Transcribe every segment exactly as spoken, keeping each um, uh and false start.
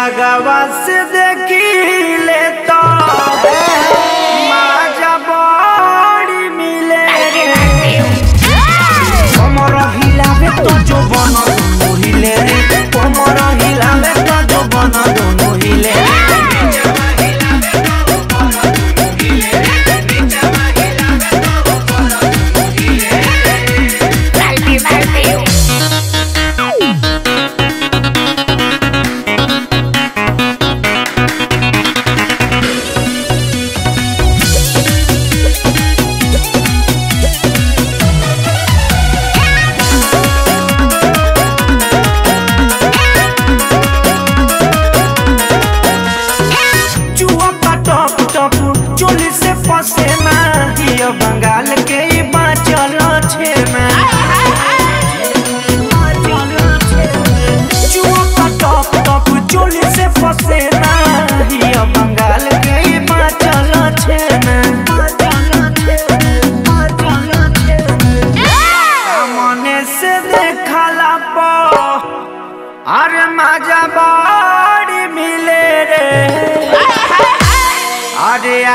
आगवा से देखी ले तो माजा बड़ी मिले रे कमर हिलावे तो जो बन दोनों हिले रे कमर हिलावे तो जो बन दोनों हिले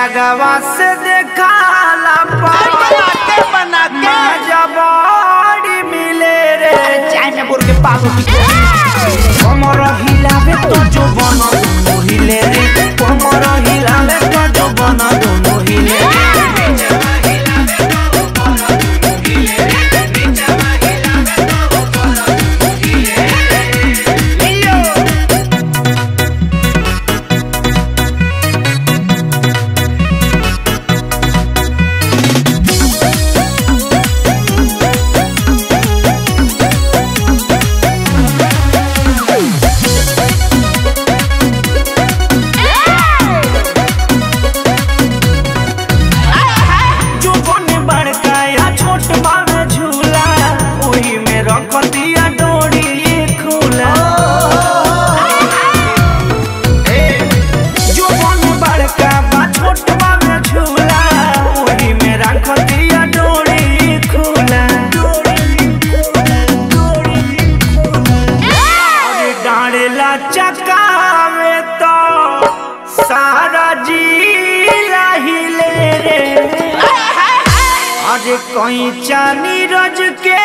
आगवा से देखा ला बनाते बनाते जबाड़ी मिले रे चाइनापुर के पास कमर हिलावे तो जो बन दोनों हिले रे कमर हिलावे तो जो बन दोनों हिले कोई चानी रज के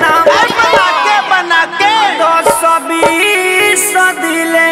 नाम बना के बना के दो सौ बीस दिले।